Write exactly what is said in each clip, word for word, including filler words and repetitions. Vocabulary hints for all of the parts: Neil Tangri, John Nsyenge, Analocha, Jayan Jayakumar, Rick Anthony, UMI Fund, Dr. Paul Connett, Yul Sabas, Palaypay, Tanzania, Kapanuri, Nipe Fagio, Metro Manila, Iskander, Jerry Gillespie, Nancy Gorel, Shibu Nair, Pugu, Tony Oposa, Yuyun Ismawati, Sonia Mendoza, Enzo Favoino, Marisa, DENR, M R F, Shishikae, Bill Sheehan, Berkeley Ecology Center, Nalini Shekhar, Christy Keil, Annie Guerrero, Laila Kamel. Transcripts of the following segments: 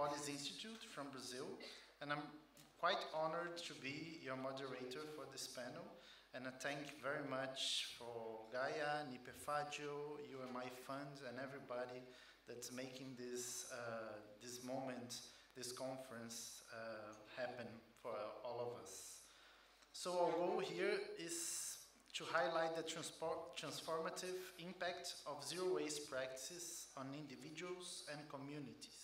Policy Institute from Brazil, and I'm quite honored to be your moderator for this panel, and I thank very much for Gaia, Nipe Fagio, U M I Fund, and everybody that's making this, uh, this moment, this conference uh, happen for all of us. So our goal here is to highlight the transformative impact of zero-waste practices on individuals and communities.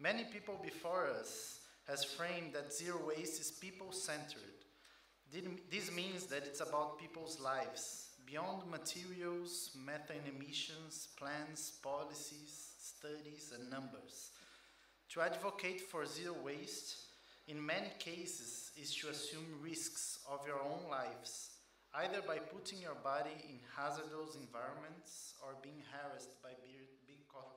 Many people before us has framed that zero waste is people-centered. This means that it's about people's lives, beyond materials, methane emissions, plans, policies, studies, and numbers. To advocate for zero waste, in many cases, is to assume risks of your own lives, either by putting your body in hazardous environments or being harassed by big corporations.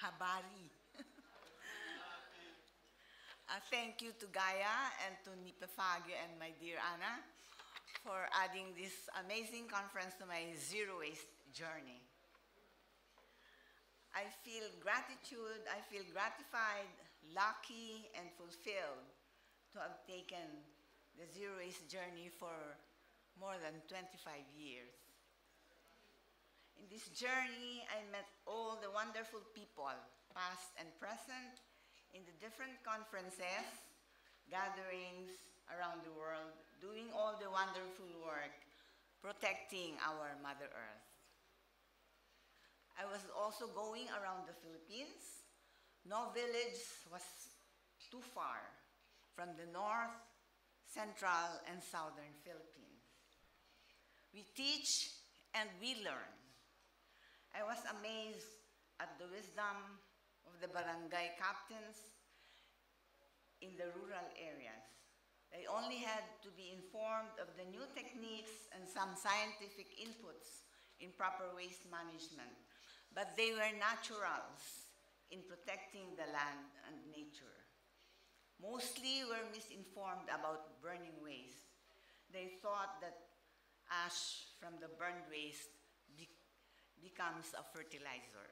Habari. Uh, thank you to Gaia and to Nipe Fagio and my dear Anna for adding this amazing conference to my zero waste journey. I feel gratitude, I feel gratified, lucky, and fulfilled to have taken the zero waste journey for more than twenty-five years. In this journey, I met all the wonderful people, past and present, in the different conferences, gatherings around the world, doing all the wonderful work, protecting our Mother Earth. I was also going around the Philippines. No village was too far from the north, central, and southern Philippines. We teach and we learn. I was amazed at the wisdom of the barangay captains in the rural areas. They only had to be informed of the new techniques and some scientific inputs in proper waste management, but they were naturals in protecting the land and nature. Mostly were misinformed about burning waste. They thought that ash from the burned waste be becomes a fertilizer.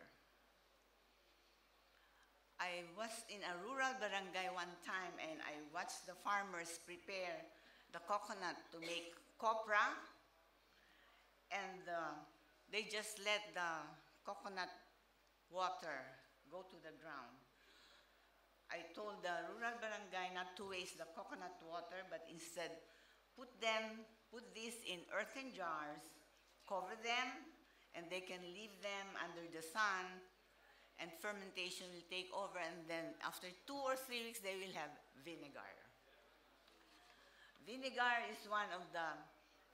I was in a rural barangay one time and I watched the farmers prepare the coconut to make copra, and uh, they just let the coconut water go to the ground. I told the rural barangay not to waste the coconut water, but instead put them, put this in earthen jars, cover them, and they can leave them under the sun, and fermentation will take over, and then after two or three weeks, they will have vinegar. Vinegar is one of the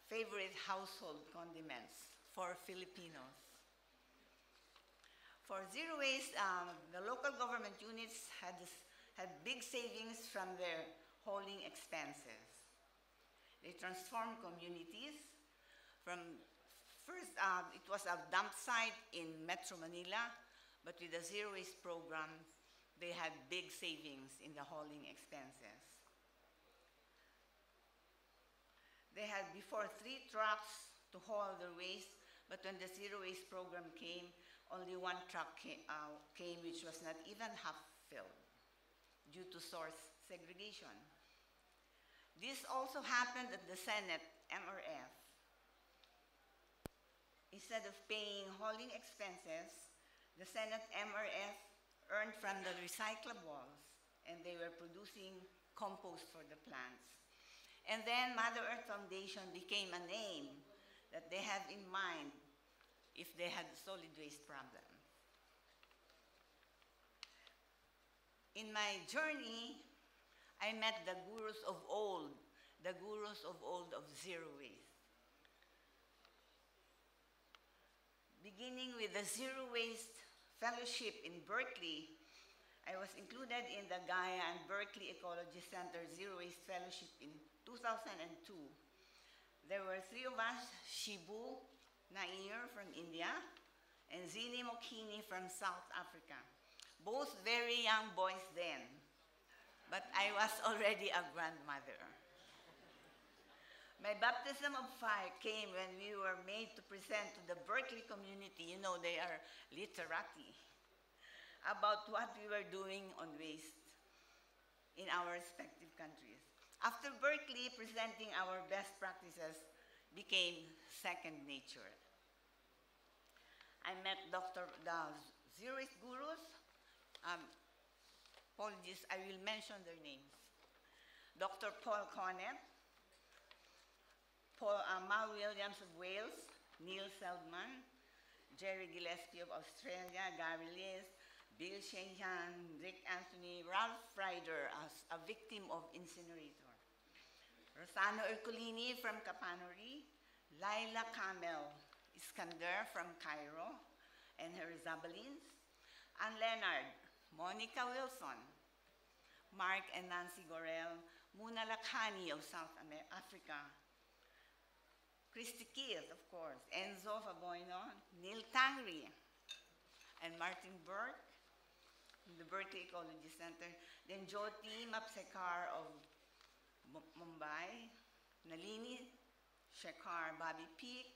favorite household condiments for Filipinos. For zero waste, um, the local government units had, this, had big savings from their hauling expenses. They transformed communities from, first, uh, it was a dump site in Metro Manila, but with the zero waste program, they had big savings in the hauling expenses. They had before three trucks to haul their waste, but when the zero waste program came, only one truck came, uh, came which was not even half filled due to source segregation. This also happened at the Senate M R F. Instead of paying hauling expenses, the Senate M R F earned from the recyclables, and they were producing compost for the plants. And then Mother Earth Foundation became a name that they had in mind if they had a solid waste problem. In my journey, I met the gurus of old, the gurus of old of zero waste. Beginning with the Zero Waste Fellowship in Berkeley, I was included in the Gaia and Berkeley Ecology Center Zero Waste Fellowship in two thousand two. There were three of us, Shibu Nair from India, and Zine Mokhini from South Africa. Both very young boys then, but I was already a grandmother. My baptism of fire came when we were made to present to the Berkeley community. You know, they are literati. about what we were doing on waste in our respective countries. After Berkeley, presenting our best practices became second nature. I met Doctor the Zeroist Gurus. Um, apologies, I will mention their names. Doctor Paul Connett, Paul, uh, Mal Williams of Wales, Neil Seldman, Jerry Gillespie of Australia, Gary Liss, Bill Sheehan, Rick Anthony, Ralph Ryder as a victim of incinerator, Rosano Ercolini from Kapanuri, Laila Kamel, Iskander from Cairo and her Zabalins, Anne Leonard, Monica Wilson, Mark and Nancy Gorel, Muna Lakhani of South Africa, Christy Keil, of course, Enzo Favoino, Neil Tangri, and Martin Burke from the Berkeley Ecology Center, then Jyoti Mapsekar of M Mumbai, Nalini Shekhar, Bobby Peak,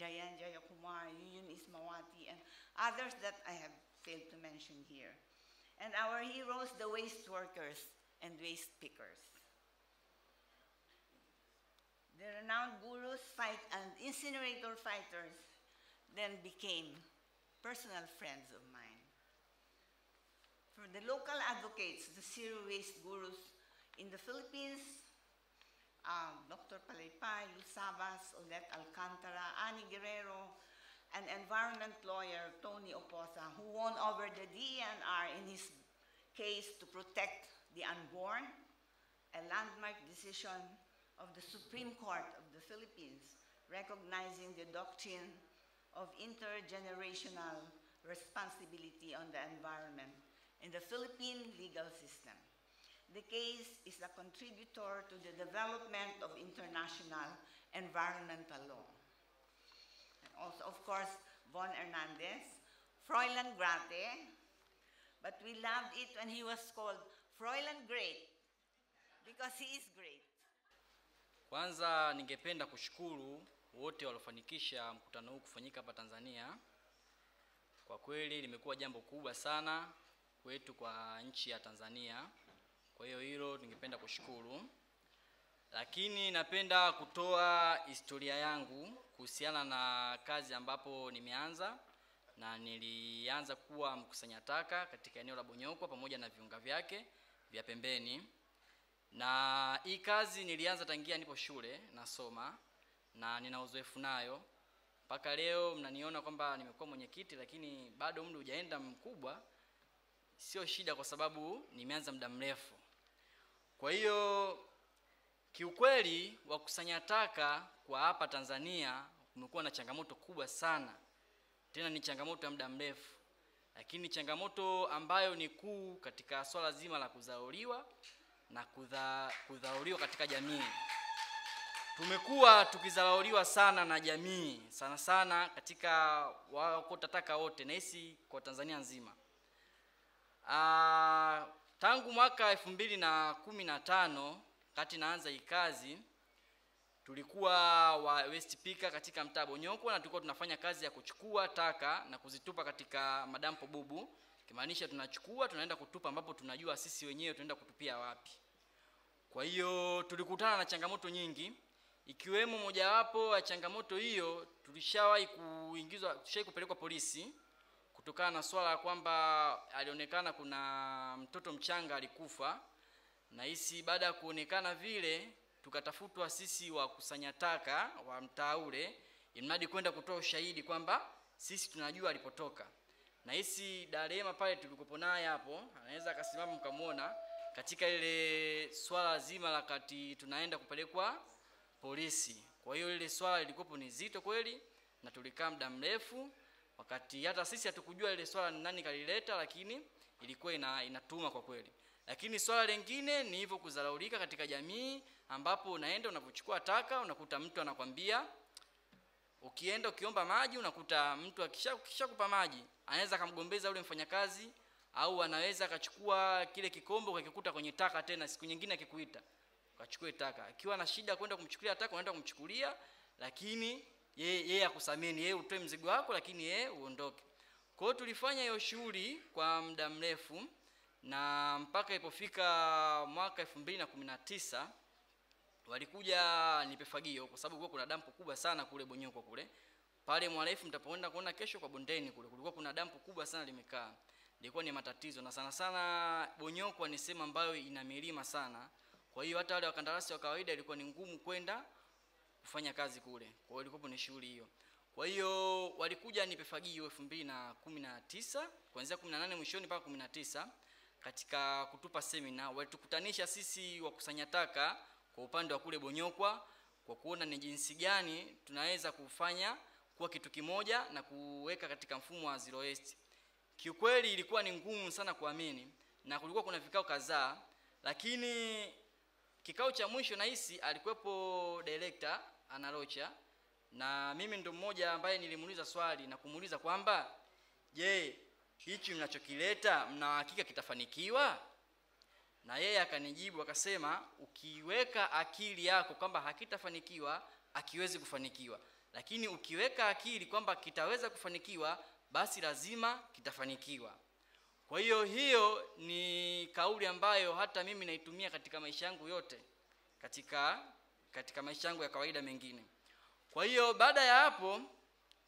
Jayan Jayakumar, Yuyun Ismawati, and others that I have failed to mention here. And our heroes, the waste workers and waste pickers. The renowned gurus fight and incinerator fighters then became personal friends of mine. For the local advocates, the zero waste gurus in the Philippines, um, Doctor Palaypay, Yul Sabas, Olet Alcantara, Annie Guerrero, an environment lawyer, Tony Oposa, who won over the D E N R in his case to protect the unborn, a landmark decision of the Supreme Court of the Philippines, recognizing the doctrine of intergenerational responsibility on the environment in the Philippine legal system. The case is a contributor to the development of international environmental law. And also, of course, Von Hernandez, Froilan Grate, but we loved it when he was called Froilan Grate, because he is great. Kwanza ningependa kushukuru wote waliofanikisha mkutano huu kufanyika hapa Tanzania. Kwa kweli limekuwa jambo kubwa sana kwetu kwa nchi ya Tanzania. Kwa hiyo hilo ningependa kushukuru. Lakini napenda kutoa historia yangu kuhusiana na kazi ambapo nimeanza, na nilianza kuwa mkusanya taka katika eneo la Bonyokwa pamoja na viunga vyake vya pembeni. Na hii kazi nilianza tangia nipo shule nasoma na nina uzoefu nayo. Mpaka leo mnaniona kwamba nimekuwa mwenyekiti, lakini bado umri hujaenda mkubwa. Sio shida kwa sababu nimeanza muda mrefu. Kwa hiyo kiukweli wakusanya taka kwa hapa Tanzania umekuwa na changamoto kubwa sana. Tena ni changamoto ya muda mrefu. Lakini changamoto ambayo ni kuu katika swala zima la kudharauliwa na kudha, kudharauliwa katika jamii. Tumekuwa tukidharauliwa sana na jamii, sana sana katika waokota taka wote na hisi kwa Tanzania nzima. Ah, tangu mwaka elfu mbili na kumi na tano kati naanza hii kazi, tulikuwa wa waste picker katika mtaa Bonyokwa, na tulikuwa tunafanya kazi ya kuchukua taka na kuzitupa katika madampo bubu. Kimaanisha tunachukua tunaenda kutupa ambapo tunajua sisi wenyewe tunaenda kutupia wapi. Kwa hiyo tulikutana na changamoto nyingi, ikiwemo mojawapo ya changamoto hiyo tulishawahi kuingizwa tushawahi kupelekwa polisi kutokana na swala kwamba alionekana kuna mtoto mchanga alikufa, na hisi baada ya kuonekana vile tukatafutwa sisi wa kusanya taka wa mtaa ule imradi kwenda kutoa ushahidi kwamba sisi tunajua alipotoka. Na hisi Darema pale tulikopo naye hapo anaweza akasimama mkamuona katika ile swala zima la kati tunaenda kupelekwa polisi. Kwa hiyo ile swala lilikopo ni zito kweli, na tulikaa muda mrefu wakati hata sisi hatukujua ile swala ni nani kalileta, lakini ilikuwa ina, inatuma kwa kweli. Lakini swala lingine ni hivyo kudharaulika katika jamii, ambapo unaenda unapochukua taka unakuta mtu anakwambia ukienda ukiomba maji unakuta mtu akishakupa maji anaweza kumgombeza ule mfanyakazi, au anaweza akachukua kile kikombe ukakikuta kwenye taka, tena siku nyingine akikuita ukachukue taka. Akiwa na shida kwenda kumchukulia taka unaenda kumchukulia, lakini yeye yeye akusamini, yeye utoe mzigo wako lakini yeye uondoke. Kwa hiyo tulifanya hiyo shughuli kwa muda mrefu na mpaka ilipofika mwaka elfu mbili na kumi na tisa walikuja Nipe Fagio kwa sababu kulikuwa kuna dampo kubwa sana kule Bonyoko kule. Pale Mwalifu mtapoenda kuona kesho kwa bondeni kule kulikuwa kuna dampo kubwa sana limekaa. Ilikuwa ni matatizo na sana sana Bonyoko ni sehemu ambayo ina milima sana. Kwa hiyo hata wale wakandarasi wa kawaida ilikuwa ni ngumu kwenda kufanya kazi kule. Kwa hiyo ilikuwa ni shughuli hiyo. Kwa hiyo walikuja Nipe Fagio elfu mbili na kumi na tisa kuanzia kumi na nane mwishoni mpaka kumi na tisa katika kutupa seminar walitukutanisha sisi wakusanya taka kwa upande wa kule Bonyokwa kwa kuona ni jinsi gani tunaweza kufanya kuwa kitu kimoja na kuweka katika mfumo wa zero waste. Kiukweli ilikuwa ni ngumu sana kuamini na kulikuwa kuna vikao kadhaa, lakini kikao cha mwisho nahisi alikuwepo director Analocha na mimi ndo mmoja ambaye nilimuuliza swali na kumuuliza kwamba je, hichi mnachokileta mna hakika kitafanikiwa? Na yeye akanijibu akasema ukiweka akili yako kwamba hakitafanikiwa akiwezi kufanikiwa, lakini ukiweka akili kwamba kitaweza kufanikiwa basi lazima kitafanikiwa. Kwa hiyo hiyo ni kauli ambayo hata mimi naitumia katika maisha yangu yote, katika katika maisha yangu ya kawaida mengine. Kwa hiyo baada ya hapo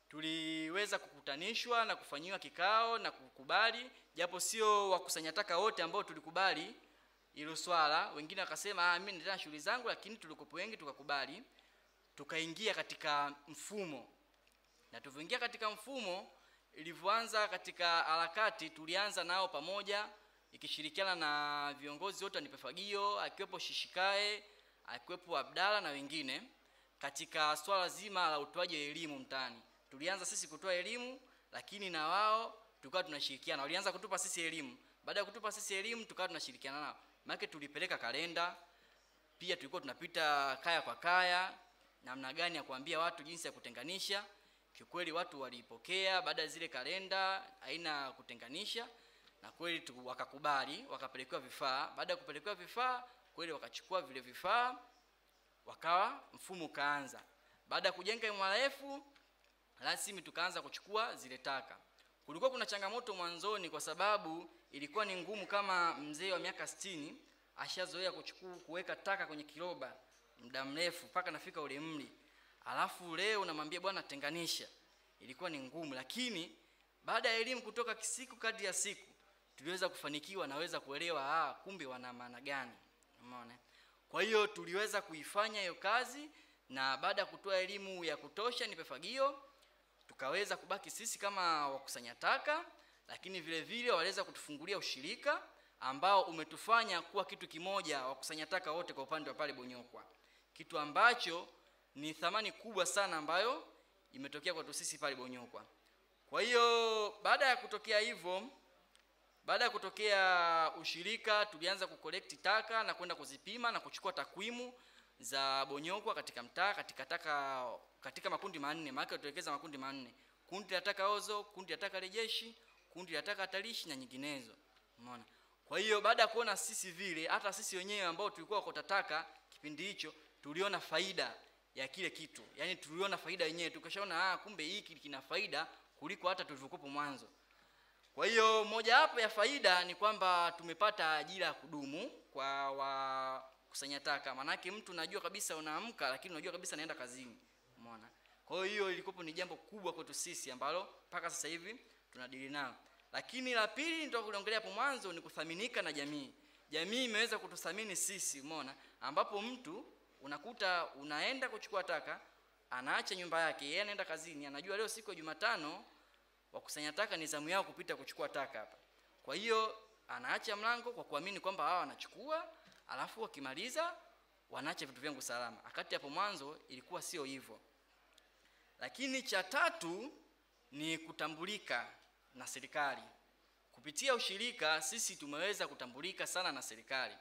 tuliweza kukutanishwa na kufanyiwa kikao na kukubali, japo sio wakusanyataka wote ambao tulikubali hilo swala. Wengine wakasema ah, mimi nitaenda shughuli zangu, lakini tulikopo wengi tukakubali tukaingia katika mfumo. Na tulipoingia katika mfumo ilivyoanza katika harakati, tulianza nao pamoja ikishirikiana na viongozi wote Nipe Fagio, akiwepo Shishikae, akiwepo Abdalla na wengine katika swala zima la utoaji wa elimu mtaani. Tulianza sisi kutoa elimu, lakini na wao tukawa tunashirikiana. Walianza kutupa sisi elimu. Baada ya kutupa sisi elimu tukawa tunashirikiana nao. Maana tulipeleka kalenda. Pia tulikuwa tunapita kaya kwa kaya namna gani ya kuambia watu jinsi ya kutenganisha. Kikweli watu walipokea baada zile kalenda aina kutenganisha na kweli tu wakakubali, wakapelekewa vifaa. Baada ya kupelekewa vifaa, kweli wakachukua vile vifaa wakawa mfumo kaanza. Baada ya kujenga M R F rasmi tukaanza kuchukua zile taka. Kulikuwa kuna changamoto mwanzoni kwa sababu ilikuwa ni ngumu kama mzee wa miaka sitini ashazoea kuchukua kuweka taka kwenye kiroba muda mrefu mpaka nafika ule umri. Alafu leo namwambia bwana tenganisha. Ilikuwa ni ngumu, lakini baada ya elimu kutoka siku kadri ya siku tuliweza kufanikiwa na weza kuelewa ah kumbe wana maana gani. Umeona? Kwa hiyo tuliweza kuifanya hiyo kazi na baada ya kutoa elimu ya kutosha Nipe Fagio tukaweza kubaki sisi kama wakusanya taka, lakini vile vile waweza kutufungulia ushirika ambao umetufanya kuwa kitu kimoja wakusanya taka wote kwa upande wa pale Bonyokwa. Kitu ambacho ni thamani kubwa sana ambayo imetokea kwa sisi pale Bonyokwa. Kwa hiyo baada ya kutokea hivyo, baada ya kutokea ushirika tulianza kucollect taka na kwenda kuzipima na kuchukua takwimu za Bonyokwa katika mtaa, katika taka katika makundi manne. Maana tuelekeza makundi manne. Kundi la taka ozo, kundi la taka rejeshi, kundi la taka hatarishi na nyinginezo. Umeona? Kwa hiyo baada ya kuona sisi vile, hata sisi wenyewe ambao tulikuwa kwa taka kipindi hicho, tuliona faida ya kile kitu. Yaani tuliona faida yenyewe, tukashaona ah kumbe hiki kina faida kuliko hata tulivyokuwa mwanzo. Kwa hiyo moja hapo ya faida ni kwamba tumepata ajira ya kudumu kwa wakusanya taka. Maana yake mtu unajua kabisa unaamka, lakini unajua kabisa naenda kazini. Umeona? Kwa hiyo ilikuwa ni jambo kubwa kwetu sisi ambalo mpaka sasa hivi tunadili nalo. Lakini la pili ndio kuliongelea hapo mwanzo ni kuthaminika na jamii. Jamii imeweza kututhamini sisi, umeona? Ambapo mtu unakuta unaenda kuchukua taka, anaacha nyumba yake, yeye anaenda kazini, anajua leo siku ya Jumatano wakusanya taka ni zamu yao kupita kuchukua taka hapa. Kwa hiyo anaacha mlango kwa kuamini kwamba hawa wanachukua, alafu wakimaliza wanaacha vitu vyangu salama. Akati hapo mwanzo ilikuwa sio hivyo. Lakini cha tatu ni kutambulika na serikali. Kupitia ushirika sisi tumeweza kutambulika sana na serikali.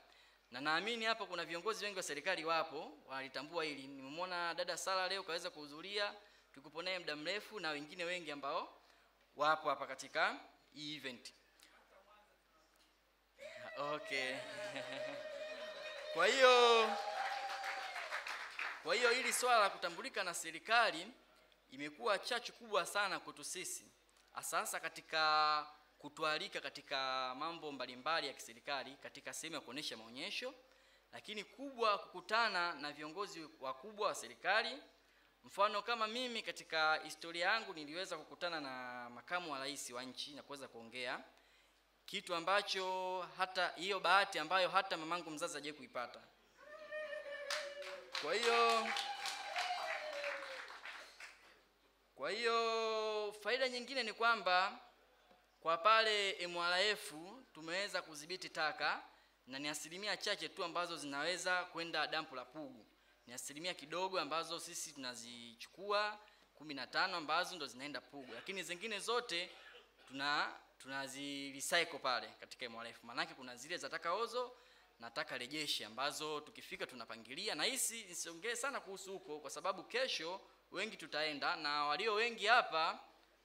Na naamini hapa kuna viongozi wengi wa serikali wapo walitambua hili. Nimemwona dada Sara leo kaweza kuhudhuria, tulikuwa naye muda mrefu na wengine wengi ambao wapo hapa katika hii event. Okay. Kwa hiyo kwa hiyo hili swala la kutambulika na serikali imekuwa chachu kubwa sana kwetu sisi. Sasa katika kutualika katika mambo mbalimbali ya kiserikali katika sehemu ya kuonesha maonyesho, lakini kubwa kukutana na viongozi wakubwa wa serikali. Mfano kama mimi katika historia yangu niliweza kukutana na makamu wa rais wa nchi na kuweza kuongea, kitu ambacho hata hiyo bahati ambayo hata mamangu mzazi hajawahi kuipata. Kwa hiyo Kwa hiyo faida nyingine ni kwamba kwa pale M R F tumeweza kudhibiti taka, na ni asilimia chache tu ambazo zinaweza kwenda dampu la Pugu. Ni asilimia kidogo ambazo sisi tunazichukua, kumi na tano ambazo ndo zinaenda Pugu, lakini zingine zote tuna tunazi recycle pale katika M R F. Manake kuna zile za taka ozo na taka rejeshi ambazo tukifika tunapangilia, na hisi nisiongee sana kuhusu huko kwa sababu kesho wengi tutaenda, na walio wengi hapa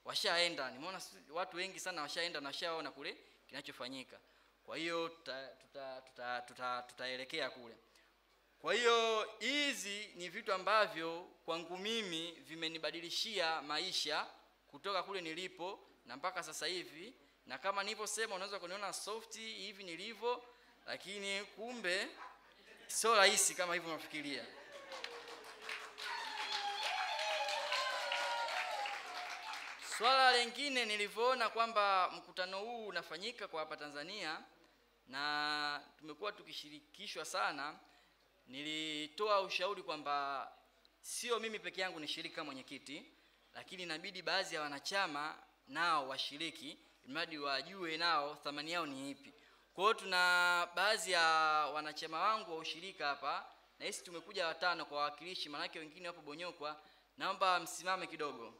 washaenda. Nimeona watu wengi sana washaenda na washaona kule kinachofanyika. Kwa hiyo tutaelekea tuta, tuta, tuta kule. Kwa hiyo hizi ni vitu ambavyo kwangu mimi vimenibadilishia maisha kutoka kule nilipo na mpaka sasa hivi. Na kama nilivyosema, unaweza kuniona soft hivi nilivyo, lakini kumbe sio rahisi kama hivyo unafikiria. Swala lingine nilivyoona kwamba mkutano huu unafanyika kwa hapa Tanzania na tumekuwa tukishirikishwa sana, nilitoa ushauri kwamba sio mimi peke yangu nishiriki kama mwenyekiti, lakini inabidi baadhi ya wanachama nao washiriki, mradi wajue nao thamani yao ni ipi. Kwa hiyo tuna baadhi ya wanachama wangu wa ushirika hapa, na sisi tumekuja watano kwa wawakilishi, manake wengine wapo Bonyokwa. Naomba msimame kidogo.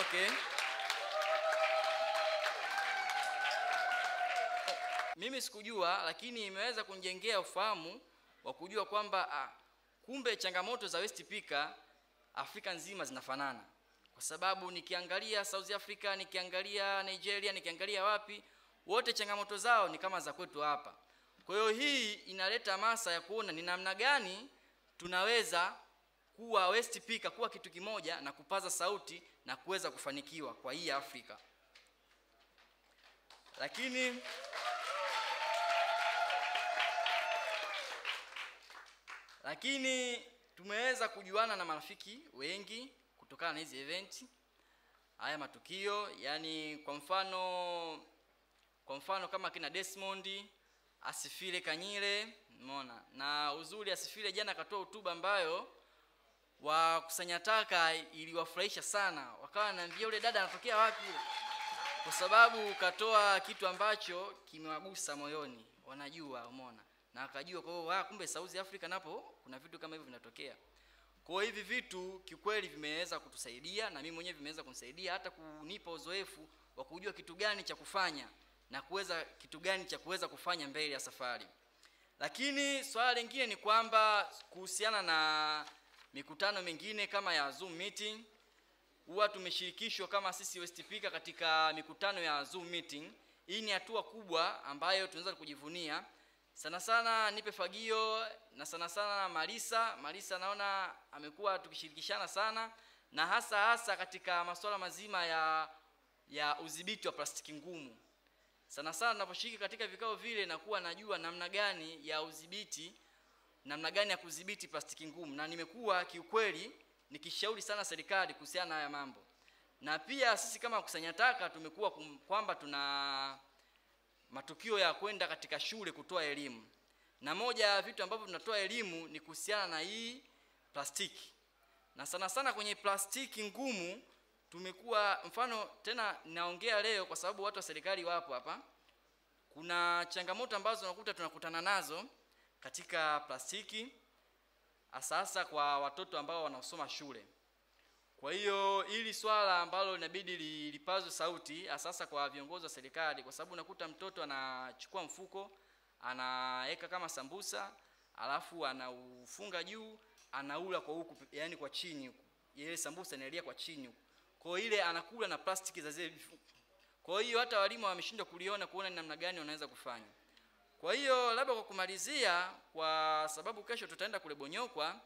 Okay. Mimi sikujua, lakini imeweza kunijengea ufahamu wa kujua kwamba ah, kumbe changamoto za waste picker Afrika nzima zinafanana. Kwa sababu nikiangalia South Africa, nikiangalia Nigeria, nikiangalia wapi, wote changamoto zao ni kama za kwetu hapa. Kwa hiyo hii inaleta hamasa ya kuona ni namna gani tunaweza kuwa waste picker, kuwa kitu kimoja na kupaza sauti na kuweza kufanikiwa kwa hii Afrika. Lakini lakini tumeweza kujuana na marafiki wengi kutokana na hizi event, haya matukio. Yani kwa mfano kwa mfano kama kina Desmond, Asifile Kanyile, umeona. Na uzuri Asifile jana akatoa hotuba ambayo wa kusanya taka iliwafurahisha sana. Wakawa wananiambia yule dada anatokea wapi, kwa sababu katoa kitu ambacho kimewagusa moyoni. Wanajua, umeona. Na akajua kwa hiyo kumbe South Africa napo kuna vitu kama hivyo vinatokea. Kwa hivi vitu kikweli vimeweza kutusaidia, na mimi mwenyewe vimeweza kunisaidia hata kunipa uzoefu wa kujua kitu gani cha kufanya na kuweza kitu gani cha kuweza kufanya mbele ya safari. Lakini swala lingine ni kwamba kuhusiana na mikutano mingine kama ya Zoom meeting, huwa tumeshirikishwa kama sisi waste picker katika mikutano ya Zoom meeting. Hii ni hatua kubwa ambayo tunaweza kujivunia. Sana sana Nipe Fagio na sana sana Marisa, Marisa naona amekuwa tukishirikishana sana, na hasa hasa katika masuala mazima ya ya udhibiti wa plastiki ngumu. Sana sana ninaposhiriki katika vikao vile na kuwa najua namna gani ya udhibiti, namna gani ya kudhibiti plastiki ngumu, na nimekuwa kiukweli nikishauri sana serikali kuhusiana na haya mambo. Na pia sisi kama kusanya taka tumekuwa kwamba tuna matukio ya kwenda katika shule kutoa elimu, na moja ya vitu ambavyo tunatoa elimu ni kuhusiana na hii plastiki, na sana sana kwenye plastiki ngumu tumekuwa mfano. Tena naongea leo kwa sababu watu wa serikali wapo hapa. Kuna changamoto ambazo nakuta tunakutana nazo katika plastiki, asasa kwa watoto ambao wanaosoma shule. Kwa hiyo hili swala ambalo inabidi lipazwe sauti asasa kwa viongozi wa serikali, kwa sababu unakuta mtoto anachukua mfuko, anaweka kama sambusa, alafu anaufunga juu, anaula kwa huku, yani kwa chini huku. Ile sambusa inaelea kwa chini huku. Kwa ile anakula na plastiki za zile. Kwa hiyo hata walimu wameshindwa kuliona kuona ni namna gani wanaweza kufanya. Kwa hiyo labda kwa kumalizia, kwa sababu kesho tutaenda kule Bonyokwa,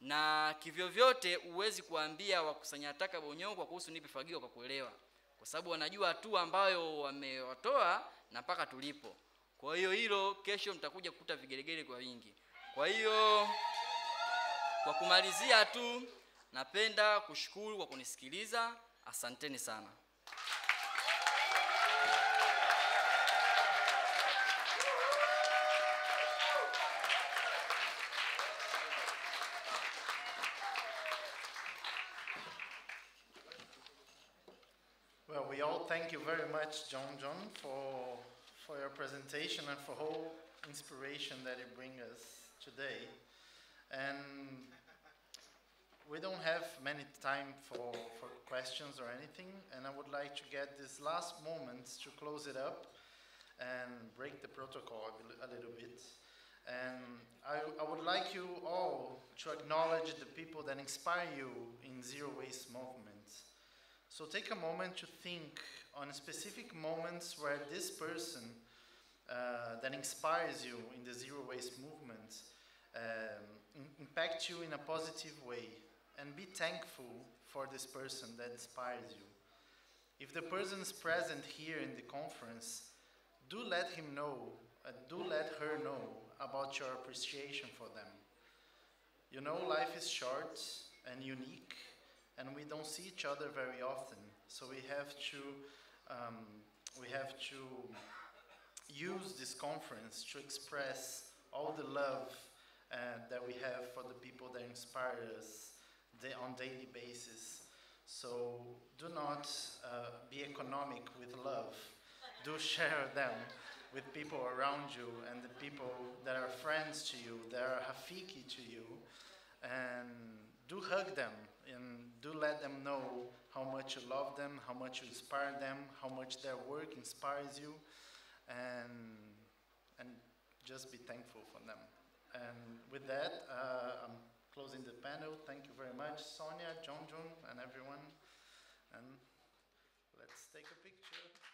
na kivyo vyote uwezi kuambia wakusanya taka Bonyokwa kuhusu Nipe Fagio kwa kuelewa, kwa sababu wanajua hatua ambayo wamewatoa na mpaka tulipo. Kwa hiyo hilo kesho mtakuja kukuta vigelegele kwa wingi. Kwa hiyo kwa kumalizia tu, napenda kushukuru kwa kunisikiliza. Asanteni sana. Well, we all thank you very much, John John, for for your presentation and for whole inspiration that you bring us today. And we don't have many time for, for questions or anything, and I would like to get this last moment to close it up and break the protocol a little bit. And I, I would like you all to acknowledge the people that inspire you in zero waste movement. So take a moment to think on specific moments where this person uh, that inspires you in the zero waste movement um, impacts you in a positive way. And be thankful for this person that inspires you. If the person is present here in the conference, do let him know, uh, do let her know about your appreciation for them. You know, life is short and unique, and we don't see each other very often. So we have to, um, we have to use this conference to express all the love uh, that we have for the people that inspire us on a daily basis. So do not uh, be economic with love. Do share them with people around you and the people that are friends to you, that are Rafiki to you. And do hug them and do let them know how much you love them, how much you inspire them, how much their work inspires you. And, and just be thankful for them. And with that, uh, I'm closing the panel. Thank you very much, Sonia, John John, and everyone. And let's take a picture.